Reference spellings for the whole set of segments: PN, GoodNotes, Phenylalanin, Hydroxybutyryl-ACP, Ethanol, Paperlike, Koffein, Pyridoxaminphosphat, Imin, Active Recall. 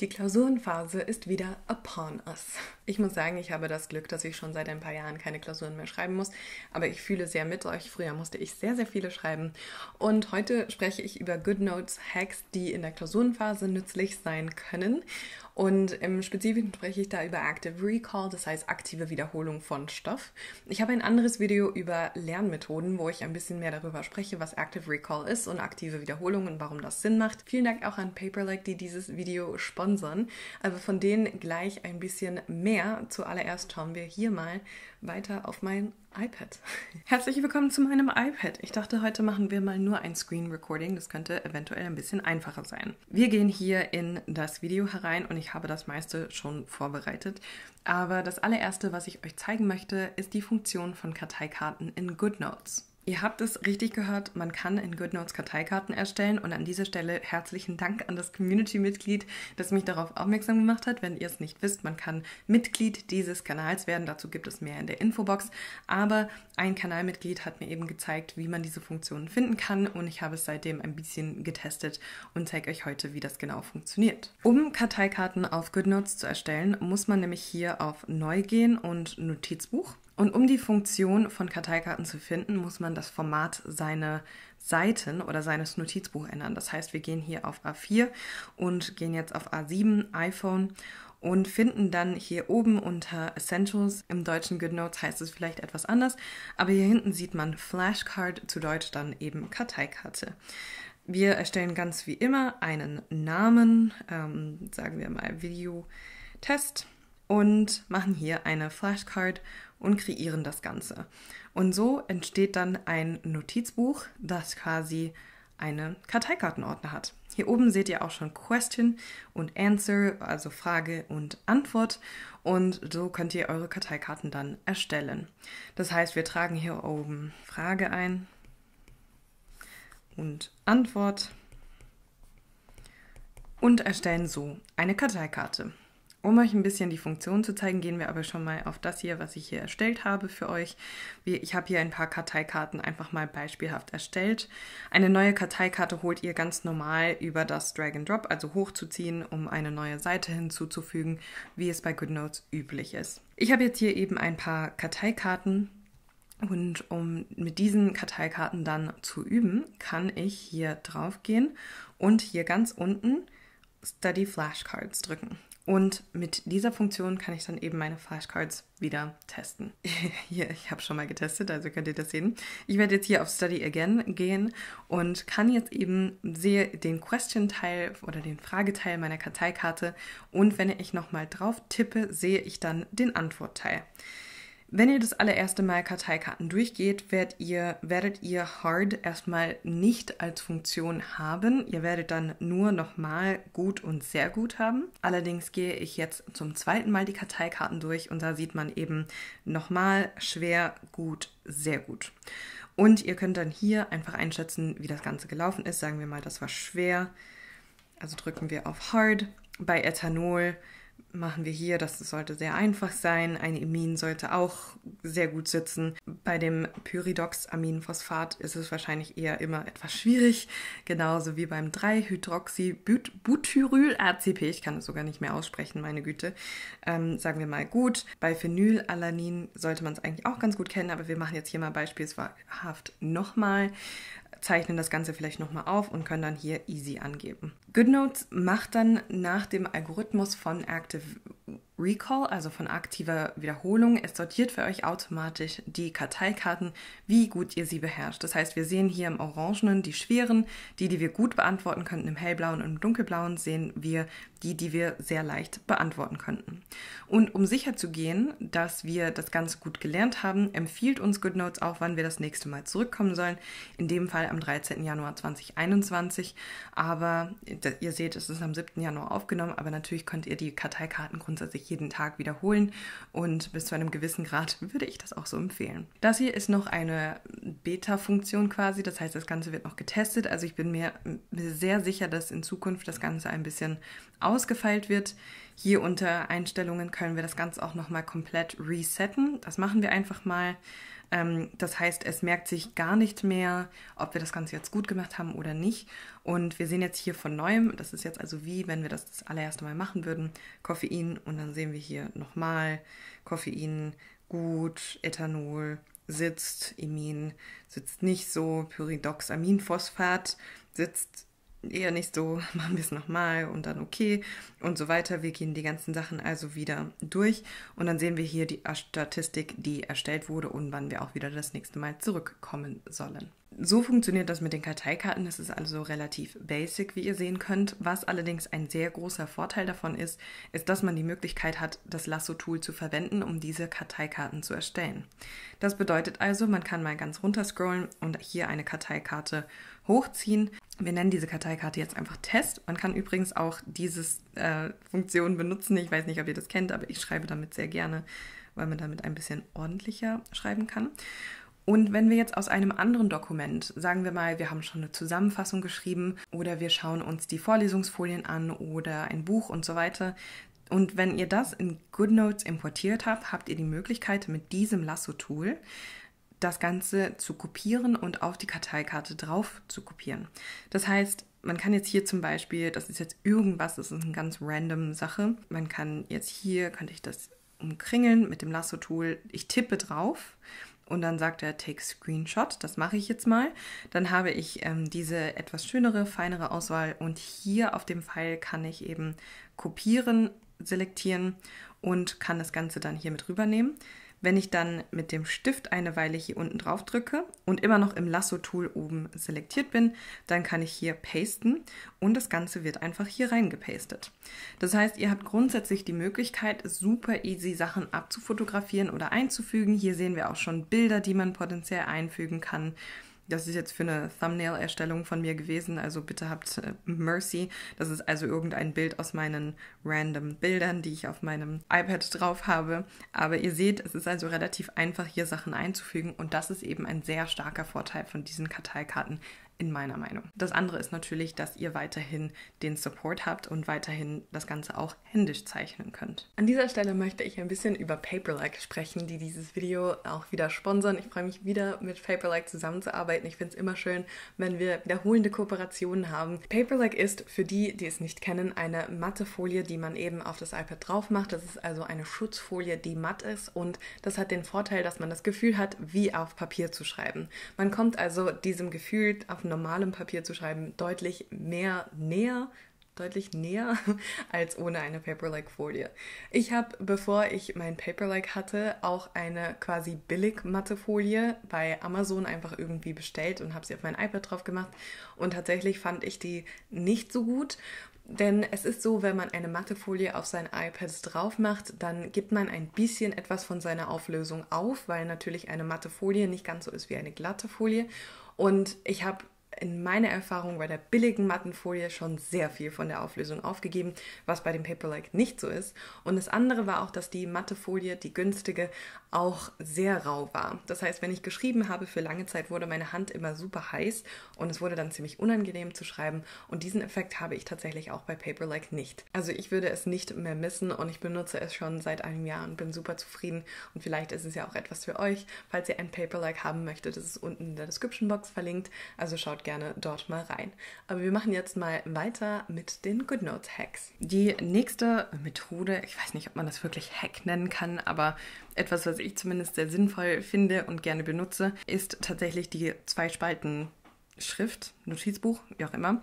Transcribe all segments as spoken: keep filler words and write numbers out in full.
Die Klausurenphase ist wieder upon us. Ich muss sagen, ich habe das Glück, dass ich schon seit ein paar Jahren keine Klausuren mehr schreiben muss, aber ich fühle sehr mit euch. Früher musste ich sehr, sehr viele schreiben und heute spreche ich über GoodNotes-Hacks, die in der Klausurenphase nützlich sein können. Und im Spezifischen spreche ich da über Active Recall, das heißt aktive Wiederholung von Stoff. Ich habe ein anderes Video über Lernmethoden, wo ich ein bisschen mehr darüber spreche, was Active Recall ist und aktive Wiederholung und warum das Sinn macht. Vielen Dank auch an Paperlike, die dieses Video sponsern. Also von denen gleich ein bisschen mehr. Zuallererst schauen wir hier mal weiter auf mein iPad. Herzlich willkommen zu meinem iPad. Ich dachte, heute machen wir mal nur ein Screen Recording. Das könnte eventuell ein bisschen einfacher sein. Wir gehen hier in das Video herein und ich habe das meiste schon vorbereitet. Aber das allererste, was ich euch zeigen möchte, ist die Funktion von Karteikarten in GoodNotes. Ihr habt es richtig gehört, man kann in GoodNotes Karteikarten erstellen und an dieser Stelle herzlichen Dank an das Community-Mitglied, das mich darauf aufmerksam gemacht hat. Wenn ihr es nicht wisst, man kann Mitglied dieses Kanals werden, dazu gibt es mehr in der Infobox, aber ein Kanalmitglied hat mir eben gezeigt, wie man diese Funktionen finden kann und ich habe es seitdem ein bisschen getestet und zeige euch heute, wie das genau funktioniert. Um Karteikarten auf GoodNotes zu erstellen, muss man nämlich hier auf Neu gehen und Notizbuch. Und um die Funktion von Karteikarten zu finden, muss man das Format seiner Seiten oder seines Notizbuchs ändern. Das heißt, wir gehen hier auf A vier und gehen jetzt auf A sieben, iPhone und finden dann hier oben unter Essentials, im deutschen GoodNotes heißt es vielleicht etwas anders, aber hier hinten sieht man Flashcard, zu Deutsch dann eben Karteikarte. Wir erstellen ganz wie immer einen Namen, ähm, sagen wir mal Video-Test und machen hier eine Flashcard und kreieren das Ganze. Und so entsteht dann ein Notizbuch, das quasi einen Karteikartenordner hat. Hier oben seht ihr auch schon Question und Answer, also Frage und Antwort. Und so könnt ihr eure Karteikarten dann erstellen. Das heißt, wir tragen hier oben Frage ein und Antwort und erstellen so eine Karteikarte. Um euch ein bisschen die Funktion zu zeigen, gehen wir aber schon mal auf das hier, was ich hier erstellt habe für euch. Ich habe hier ein paar Karteikarten einfach mal beispielhaft erstellt. Eine neue Karteikarte holt ihr ganz normal über das Drag and Drop, also hochzuziehen, um eine neue Seite hinzuzufügen, wie es bei GoodNotes üblich ist. Ich habe jetzt hier eben ein paar Karteikarten und um mit diesen Karteikarten dann zu üben, kann ich hier drauf gehen und hier ganz unten Study Flashcards drücken. Und mit dieser Funktion kann ich dann eben meine Flashcards wieder testen. Hier, ich habe schon mal getestet, also könnt ihr das sehen. Ich werde jetzt hier auf Study Again gehen und kann jetzt eben sehe den Question-Teil oder den Frageteil meiner Karteikarte und wenn ich nochmal drauf tippe, sehe ich dann den Antwortteil. Wenn ihr das allererste Mal Karteikarten durchgeht, werdet ihr, werdet ihr Hard erstmal nicht als Funktion haben. Ihr werdet dann nur nochmal Gut und Sehr Gut haben. Allerdings gehe ich jetzt zum zweiten Mal die Karteikarten durch und da sieht man eben nochmal Schwer, Gut, Sehr Gut. Und ihr könnt dann hier einfach einschätzen, wie das Ganze gelaufen ist. Sagen wir mal, das war schwer. Also drücken wir auf Hard. Bei Ethanol machen wir hier, das sollte sehr einfach sein. Ein Imin sollte auch sehr gut sitzen. Bei dem Pyridoxaminphosphat ist es wahrscheinlich eher immer etwas schwierig. Genauso wie beim drei Hydroxybutyryl-A C P. Ich kann es sogar nicht mehr aussprechen, meine Güte. Ähm, sagen wir mal gut. Bei Phenylalanin sollte man es eigentlich auch ganz gut kennen, aber wir machen jetzt hier mal beispielshaft nochmal. Zeichnen das Ganze vielleicht nochmal auf und können dann hier Easy angeben. GoodNotes macht dann nach dem Algorithmus von Active Recall, also von aktiver Wiederholung, es sortiert für euch automatisch die Karteikarten, wie gut ihr sie beherrscht. Das heißt, wir sehen hier im Orangenen die schweren, die, die wir gut beantworten könnten, im Hellblauen und im Dunkelblauen sehen wir die, die wir sehr leicht beantworten könnten. Und um sicher zu gehen, dass wir das Ganze gut gelernt haben, empfiehlt uns GoodNotes auch, wann wir das nächste Mal zurückkommen sollen, in dem Fall am dreizehnten Januar zweitausendeinundzwanzig, aber ihr seht, es ist am siebten Januar aufgenommen, aber natürlich könnt ihr die Karteikarten grundsätzlich jeden Tag wiederholen und bis zu einem gewissen Grad würde ich das auch so empfehlen. Das hier ist noch eine Beta-Funktion quasi, das heißt, das Ganze wird noch getestet, also ich bin mir sehr sicher, dass in Zukunft das Ganze ein bisschen ausgefeilt wird. Hier unter Einstellungen können wir das Ganze auch nochmal komplett resetten, das machen wir einfach mal. Das heißt, es merkt sich gar nicht mehr, ob wir das Ganze jetzt gut gemacht haben oder nicht. Und wir sehen jetzt hier von Neuem, das ist jetzt also wie, wenn wir das das allererste Mal machen würden, Koffein und dann sehen wir hier nochmal Koffein, gut, Ethanol, sitzt, Imin, sitzt nicht so, Pyridoxaminphosphat, sitzt eher nicht so, machen wir es nochmal und dann okay und so weiter. Wir gehen die ganzen Sachen also wieder durch und dann sehen wir hier die Statistik, die erstellt wurde und wann wir auch wieder das nächste Mal zurückkommen sollen. So funktioniert das mit den Karteikarten. Das ist also relativ basic, wie ihr sehen könnt. Was allerdings ein sehr großer Vorteil davon ist, ist, dass man die Möglichkeit hat, das Lasso-Tool zu verwenden, um diese Karteikarten zu erstellen. Das bedeutet also, man kann mal ganz runter scrollen und hier eine Karteikarte hochziehen. Wir nennen diese Karteikarte jetzt einfach Test. Man kann übrigens auch diese äh, Funktion benutzen. Ich weiß nicht, ob ihr das kennt, aber ich schreibe damit sehr gerne, weil man damit ein bisschen ordentlicher schreiben kann. Und wenn wir jetzt aus einem anderen Dokument, sagen wir mal, wir haben schon eine Zusammenfassung geschrieben oder wir schauen uns die Vorlesungsfolien an oder ein Buch und so weiter. Und wenn ihr das in GoodNotes importiert habt, habt ihr die Möglichkeit, mit diesem Lasso-Tool das Ganze zu kopieren und auf die Karteikarte drauf zu kopieren. Das heißt, man kann jetzt hier zum Beispiel, das ist jetzt irgendwas, das ist eine ganz random Sache, man kann jetzt hier, könnte ich das umkringeln mit dem Lasso-Tool, ich tippe drauf. Und dann sagt er, take Screenshot, das mache ich jetzt mal. Dann habe ich ähm, diese etwas schönere, feinere Auswahl und hier auf dem Pfeil kann ich eben kopieren, selektieren und kann das Ganze dann hier mit rübernehmen. Wenn ich dann mit dem Stift eine Weile hier unten drauf drücke und immer noch im Lasso-Tool oben selektiert bin, dann kann ich hier pasten und das Ganze wird einfach hier reingepastet. Das heißt, ihr habt grundsätzlich die Möglichkeit, super easy Sachen abzufotografieren oder einzufügen. Hier sehen wir auch schon Bilder, die man potenziell einfügen kann. Das ist jetzt für eine Thumbnail-Erstellung von mir gewesen, also bitte habt äh, Mercy. Das ist also irgendein Bild aus meinen random Bildern, die ich auf meinem iPad drauf habe. Aber ihr seht, es ist also relativ einfach, hier Sachen einzufügen und das ist eben ein sehr starker Vorteil von diesen Karteikarten in meiner Meinung. Das andere ist natürlich, dass ihr weiterhin den Support habt und weiterhin das Ganze auch händisch zeichnen könnt. An dieser Stelle möchte ich ein bisschen über Paperlike sprechen, die dieses Video auch wieder sponsern. Ich freue mich wieder, mit Paperlike zusammenzuarbeiten. Ich finde es immer schön, wenn wir wiederholende Kooperationen haben. Paperlike ist, für die, die es nicht kennen, eine matte Folie, die man eben auf das iPad drauf macht. Das ist also eine Schutzfolie, die matt ist und das hat den Vorteil, dass man das Gefühl hat, wie auf Papier zu schreiben. Man kommt also diesem Gefühl auf normalem Papier zu schreiben, deutlich mehr näher, deutlich näher als ohne eine Paperlike-Folie. Ich habe, bevor ich mein Paperlike hatte, auch eine quasi billig matte Folie bei Amazon einfach irgendwie bestellt und habe sie auf mein iPad drauf gemacht und tatsächlich fand ich die nicht so gut. Denn es ist so, wenn man eine Mathefolie auf sein iPad drauf macht, dann gibt man ein bisschen etwas von seiner Auflösung auf, weil natürlich eine Mathefolie nicht ganz so ist wie eine glatte Folie. Und ich habe in meiner Erfahrung bei der billigen Mattenfolie schon sehr viel von der Auflösung aufgegeben, was bei dem Paperlike nicht so ist. Und das andere war auch, dass die Mattefolie, die günstige, auch sehr rau war. Das heißt, wenn ich geschrieben habe, für lange Zeit wurde meine Hand immer super heiß und es wurde dann ziemlich unangenehm zu schreiben. Und diesen Effekt habe ich tatsächlich auch bei Paperlike nicht. Also ich würde es nicht mehr missen und ich benutze es schon seit einem Jahr und bin super zufrieden. Und vielleicht ist es ja auch etwas für euch, falls ihr ein Paperlike haben möchtet. Das ist unten in der Description-Box verlinkt, also schaut gerne dort mal rein. Aber wir machen jetzt mal weiter mit den GoodNotes-Hacks. Die nächste Methode, ich weiß nicht, ob man das wirklich Hack nennen kann, aber etwas, was ich zumindest sehr sinnvoll finde und gerne benutze, ist tatsächlich die Zwei-Spalten-Schrift, Notizbuch, wie auch immer.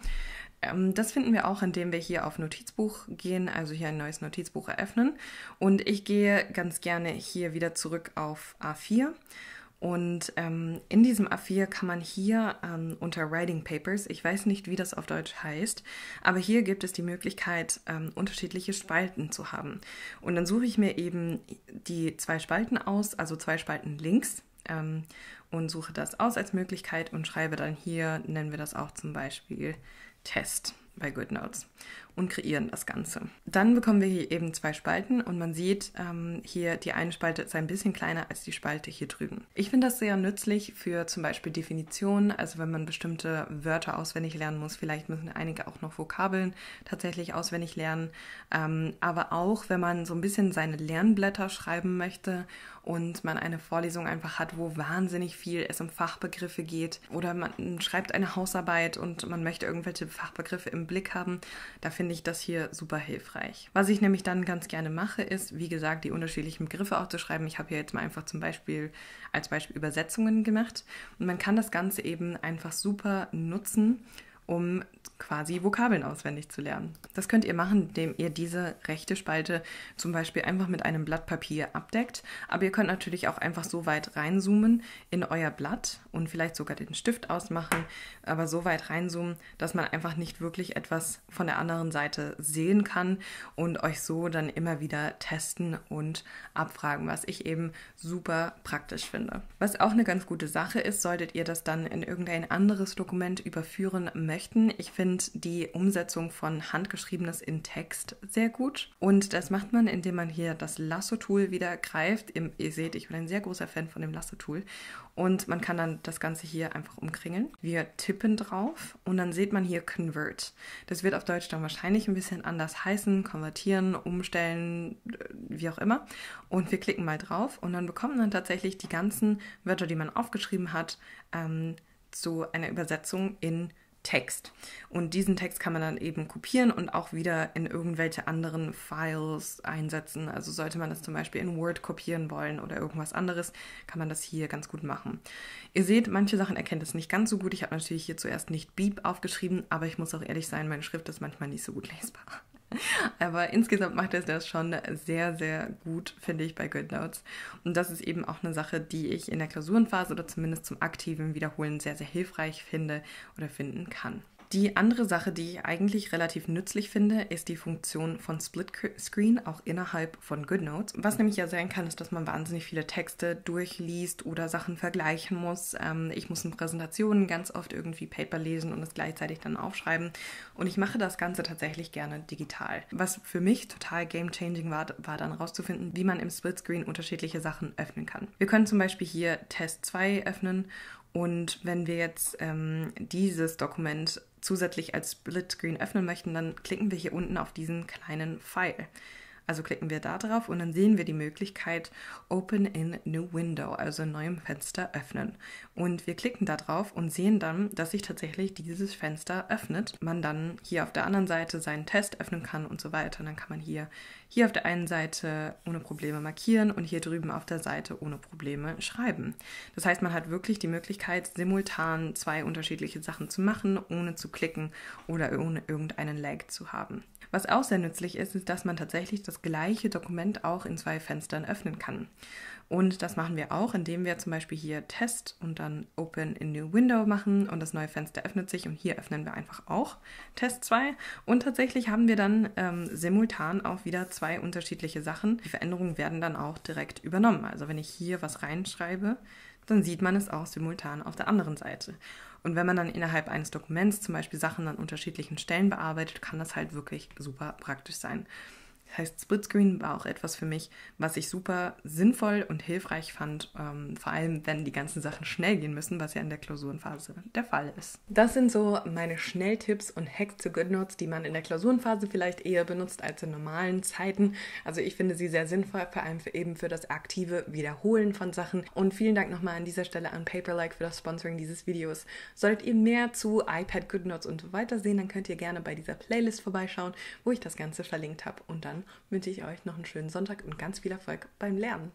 Das finden wir auch, indem wir hier auf Notizbuch gehen, also hier ein neues Notizbuch eröffnen. Und ich gehe ganz gerne hier wieder zurück auf A vier. Und ähm, in diesem A vier kann man hier ähm, unter Writing Papers, ich weiß nicht, wie das auf Deutsch heißt, aber hier gibt es die Möglichkeit, ähm, unterschiedliche Spalten zu haben. Und dann suche ich mir eben die zwei Spalten aus, also zwei Spalten links, ähm, und suche das aus als Möglichkeit und schreibe dann hier, nennen wir das auch zum Beispiel Test bei GoodNotes. und kreieren das Ganze. Dann bekommen wir hier eben zwei Spalten und man sieht ähm, hier, die eine Spalte ist ein bisschen kleiner als die Spalte hier drüben. Ich finde das sehr nützlich für zum Beispiel Definitionen, also wenn man bestimmte Wörter auswendig lernen muss, vielleicht müssen einige auch noch Vokabeln tatsächlich auswendig lernen, ähm, aber auch wenn man so ein bisschen seine Lernblätter schreiben möchte und man eine Vorlesung einfach hat, wo wahnsinnig viel es um Fachbegriffe geht oder man schreibt eine Hausarbeit und man möchte irgendwelche Fachbegriffe im Blick haben, da finde ich das hier super hilfreich. Was ich nämlich dann ganz gerne mache, ist, wie gesagt, die unterschiedlichen Begriffe auch zu schreiben. Ich habe hier jetzt mal einfach zum Beispiel als Beispiel Übersetzungen gemacht und man kann das Ganze eben einfach super nutzen, um quasi Vokabeln auswendig zu lernen. Das könnt ihr machen, indem ihr diese rechte Spalte zum Beispiel einfach mit einem Blatt Papier abdeckt, aber ihr könnt natürlich auch einfach so weit reinzoomen in euer Blatt und vielleicht sogar den Stift ausmachen, aber so weit reinzoomen, dass man einfach nicht wirklich etwas von der anderen Seite sehen kann und euch so dann immer wieder testen und abfragen, was ich eben super praktisch finde. Was auch eine ganz gute Sache ist, solltet ihr das dann in irgendein anderes Dokument überführen möchten. Ich finde die Umsetzung von Handgeschriebenes in Text sehr gut. Und das macht man, indem man hier das Lasso-Tool wieder greift. Ihr seht, ich bin ein sehr großer Fan von dem Lasso-Tool. Und man kann dann das Ganze hier einfach umkringeln. Wir tippen drauf und dann sieht man hier Convert. Das wird auf Deutsch dann wahrscheinlich ein bisschen anders heißen, konvertieren, umstellen, wie auch immer. Und wir klicken mal drauf und dann bekommt man tatsächlich die ganzen Wörter, die man aufgeschrieben hat, ähm, zu einer Übersetzung in Text. Und diesen Text kann man dann eben kopieren und auch wieder in irgendwelche anderen Files einsetzen. Also sollte man das zum Beispiel in Word kopieren wollen oder irgendwas anderes, kann man das hier ganz gut machen. Ihr seht, manche Sachen erkennt es nicht ganz so gut. Ich habe natürlich hier zuerst nicht Beep aufgeschrieben, aber ich muss auch ehrlich sein, meine Schrift ist manchmal nicht so gut lesbar. Aber insgesamt macht es das schon sehr, sehr gut, finde ich, bei GoodNotes. Und das ist eben auch eine Sache, die ich in der Klausurenphase oder zumindest zum aktiven Wiederholen sehr, sehr hilfreich finde oder finden kann. Die andere Sache, die ich eigentlich relativ nützlich finde, ist die Funktion von Split Screen, auch innerhalb von GoodNotes. Was nämlich ja sein kann, ist, dass man wahnsinnig viele Texte durchliest oder Sachen vergleichen muss. Ich muss in Präsentationen ganz oft irgendwie Paper lesen und es gleichzeitig dann aufschreiben. Und ich mache das Ganze tatsächlich gerne digital. Was für mich total game-changing war, war dann rauszufinden, wie man im Split Screen unterschiedliche Sachen öffnen kann. Wir können zum Beispiel hier Test zwei öffnen. Und wenn wir jetzt ähm, dieses Dokument zusätzlich als Split-Screen öffnen möchten, dann klicken wir hier unten auf diesen kleinen Pfeil. Also klicken wir da drauf und dann sehen wir die Möglichkeit Open in New Window, also in neuem Fenster öffnen. Und wir klicken da drauf und sehen dann, dass sich tatsächlich dieses Fenster öffnet. Man dann hier auf der anderen Seite seinen Test öffnen kann und so weiter. Und dann kann man hier, hier auf der einen Seite ohne Probleme markieren und hier drüben auf der Seite ohne Probleme schreiben. Das heißt, man hat wirklich die Möglichkeit, simultan zwei unterschiedliche Sachen zu machen, ohne zu klicken oder ohne irgendeinen Lag zu haben. Was auch sehr nützlich ist, ist, dass man tatsächlich das gleiche Dokument auch in zwei Fenstern öffnen kann. Und das machen wir auch, indem wir zum Beispiel hier Test und dann Open in New Window machen und das neue Fenster öffnet sich und hier öffnen wir einfach auch Test zwei. Und tatsächlich haben wir dann ähm, simultan auch wieder zwei unterschiedliche Sachen. Die Veränderungen werden dann auch direkt übernommen. Also wenn ich hier was reinschreibe, dann sieht man es auch simultan auf der anderen Seite. Und wenn man dann innerhalb eines Dokuments zum Beispiel Sachen an unterschiedlichen Stellen bearbeitet, kann das halt wirklich super praktisch sein. Das heißt, Split Screen war auch etwas für mich, was ich super sinnvoll und hilfreich fand, ähm, vor allem wenn die ganzen Sachen schnell gehen müssen, was ja in der Klausurenphase der Fall ist. Das sind so meine Schnelltipps und Hacks zu GoodNotes, die man in der Klausurenphase vielleicht eher benutzt als in normalen Zeiten. Also ich finde sie sehr sinnvoll, vor allem für eben für das aktive Wiederholen von Sachen. Und vielen Dank nochmal an dieser Stelle an Paperlike für das Sponsoring dieses Videos. Solltet ihr mehr zu iPad, GoodNotes und so weiter sehen, dann könnt ihr gerne bei dieser Playlist vorbeischauen, wo ich das Ganze verlinkt habe. Und dann wünsche ich euch noch einen schönen Sonntag und ganz viel Erfolg beim Lernen.